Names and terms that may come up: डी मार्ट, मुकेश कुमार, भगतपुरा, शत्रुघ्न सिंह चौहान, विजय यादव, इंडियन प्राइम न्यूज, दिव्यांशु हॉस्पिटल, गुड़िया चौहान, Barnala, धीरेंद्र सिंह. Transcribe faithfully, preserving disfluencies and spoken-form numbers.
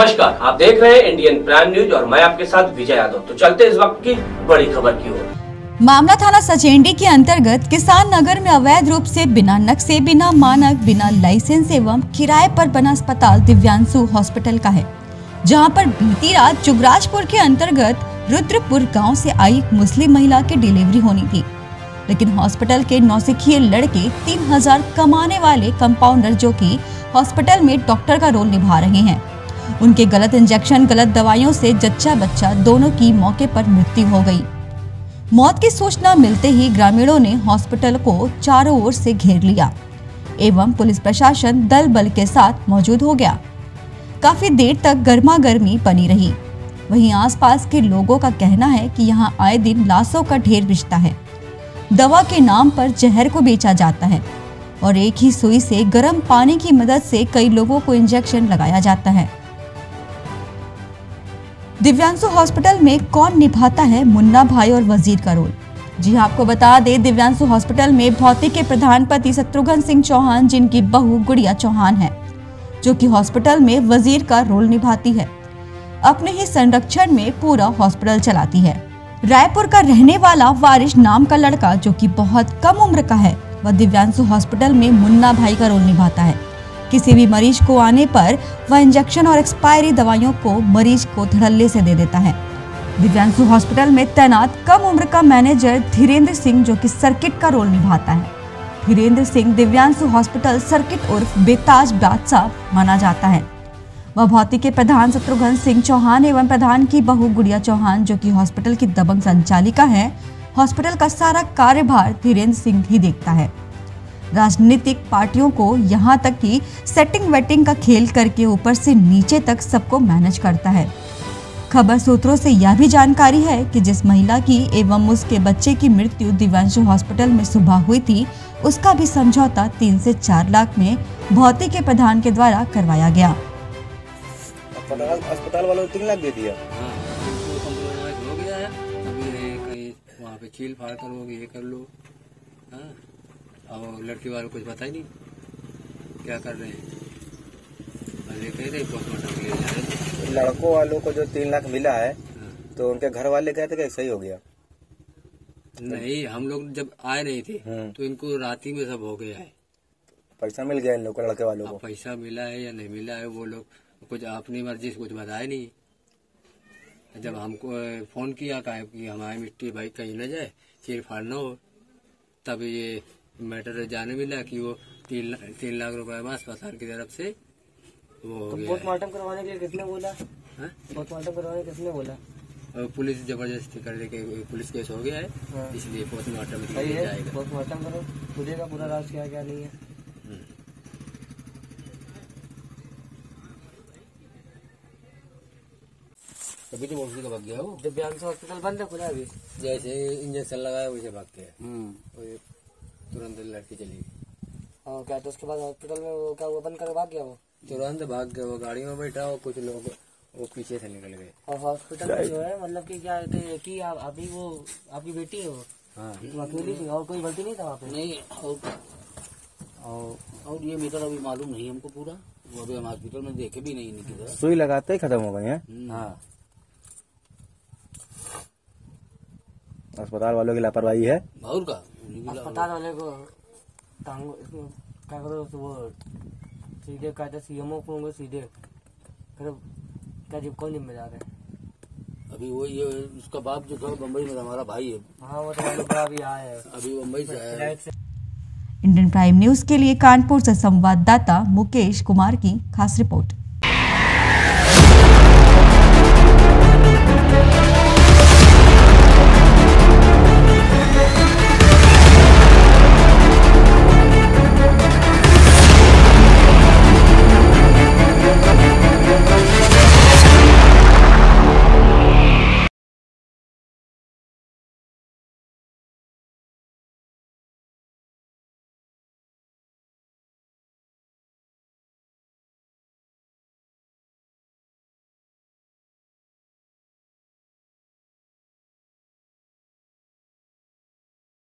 नमस्कार, आप देख रहे हैं इंडियन प्राइम न्यूज और मैं आपके साथ विजय यादव। तो चलते इस वक्त की बड़ी खबर की ओर। मामला थाना सचेंडी के अंतर्गत किसान नगर में अवैध रूप से बिना नक्शे, बिना मानक, बिना लाइसेंस एवं किराए पर बना अस्पताल दिव्यांशु हॉस्पिटल का है, जहां पर बीती रात जुगराजपुर के अंतर्गत रुद्रपुर गांव से आई एक मुस्लिम महिला की डिलीवरी होनी थी, लेकिन हॉस्पिटल के नौसिखिए लड़के तीन हजार कमाने वाले कंपाउंडर जो की हॉस्पिटल में डॉक्टर का रोल निभा रहे हैं, उनके गलत इंजेक्शन, गलत दवाइयों से जच्चा बच्चा दोनों की मौके पर मृत्यु हो गई। मौत की सूचना मिलते ही ग्रामीणों ने हॉस्पिटल को चारों ओर से घेर लिया एवं पुलिस प्रशासन दल बल के साथ मौजूद हो गया। काफी देर तक गर्मा गर्मी बनी रही। वहीं आसपास के लोगों का कहना है कि यहां आए दिन लाशों का ढेर बिछता है, दवा के नाम पर जहर को बेचा जाता है और एक ही सुई से गर्म पानी की मदद से कई लोगों को इंजेक्शन लगाया जाता है। दिव्यांशु हॉस्पिटल में कौन निभाता है मुन्ना भाई और वजीर का रोल? जी आपको बता दें, दिव्यांशु हॉस्पिटल में भौतिक के प्रधानपति शत्रुघ्न सिंह चौहान, जिनकी बहू गुड़िया चौहान है, जो कि हॉस्पिटल में वजीर का रोल निभाती है, अपने ही संरक्षण में पूरा हॉस्पिटल चलाती है। रायपुर का रहने वाला वारिश नाम का लड़का, जो कि बहुत कम उम्र का है, वह दिव्यांशु हॉस्पिटल में मुन्ना भाई का रोल निभाता है। किसी भी मरीज को आने पर वह इंजेक्शन और एक्सपायरी दवाइयों को मरीज को धड़ल्ले से दे देता है। दिव्यांशु हॉस्पिटल में तैनात कम उम्र का मैनेजर धीरेंद्र सिंह, जो कि सर्किट का रोल निभाता है। धीरेंद्र सिंह दिव्यांशु हॉस्पिटल सर्किट उर्फ बेताज बादशाह माना जाता है। वह भौतिक के प्रधान शत्रुघ्न सिंह चौहान एवं प्रधान की बहू गुड़िया चौहान, जो कि हॉस्पिटल की दबंग संचालिका है, हॉस्पिटल का सारा कार्यभार धीरेंद्र सिंह ही देखता है। राजनीतिक पार्टियों को यहाँ तक कि सेटिंग वेटिंग का खेल करके ऊपर से नीचे तक सबको मैनेज करता है। खबर सूत्रों से यह भी जानकारी है कि जिस महिला की एवं उसके बच्चे की मृत्यु दिव्यांशु हॉस्पिटल में सुबह हुई थी, उसका भी समझौता तीन से चार लाख में भौतिक के प्रधान के द्वारा करवाया गया। अस्पताल वालों ने तीन लाख दे दिया। और लड़की वालों को कुछ पता ही नहीं क्या कर रहे हैं, लेके लड़कों वालों को जो तीन लाख मिला है। हाँ। तो उनके घर वाले कहते कि सही हो गया। नहीं, हम लोग जब आए नहीं थे तो इनको राती में सब हो गया है। पैसा मिल गया इन लोगों को, लड़के वालों को पैसा मिला है या नहीं मिला है वो लोग कुछ अपनी मर्जी से कुछ बताया नहीं। जब हमको फोन किया कहा कि हमारी मिट्टी भाई कहीं न जाए, चीर फाड़ न हो, तब ये मैटर जाने मिला कि वो तीन तीन लाख रुपए मास पसार की तरफ से वो पोस्टमार्टम करवाने के लिए किसने बोला? पोस्टमार्टम करवाने किसने बोला? पुलिस जबरदस्ती कर के पुलिस केस हो गया है। हाँ। इसलिए पोस्टमार्टम जाएगा। पोस्टमार्टम करो, खुदेगा पूरा राज क्या क्या नहीं है। अभी तो मौसी का भाग गया वो दिव्यांशु हॉस्पिटल बंद है, खुला अभी। जैसे इंजेक्शन लगाया वैसे भाग गया, तुरंत लड़की चली। हाँ क्या, तो उसके बाद हॉस्पिटल में वो क्या वो बंद कर भाग गया, वो तुरंत भाग गया, वो गाड़ी में बैठा और कुछ लोग वो पीछे से निकल गए। और हॉस्पिटल में जो है मतलब कि क्या कि अभी वो आपकी बेटी है वो। हाँ। तो अकेली थी और कोई गलती नहीं था वहाँ पे? नहीं। और, और ये मीटर अभी मालूम नहीं हमको पूरा, वो अभी हम हॉस्पिटल में देखे भी नहीं निकल रहा। सुई लगाते ही खत्म हो गई है। हाँ, अस्पताल वालों की लापरवाही है। और का अस्पताल वाले को क्या करो, तो वो सीधे कहते सीएमओ को सीधे क्या, जब कौन जिम्मेदार है? अभी वो ये उसका बाप जो था बम्बई में, हमारा भाई है। हाँ, वो तो अभी आया है, अभी बम्बई से आया है। इंडियन प्राइम न्यूज के लिए कानपुर से संवाददाता मुकेश कुमार की खास रिपोर्ट।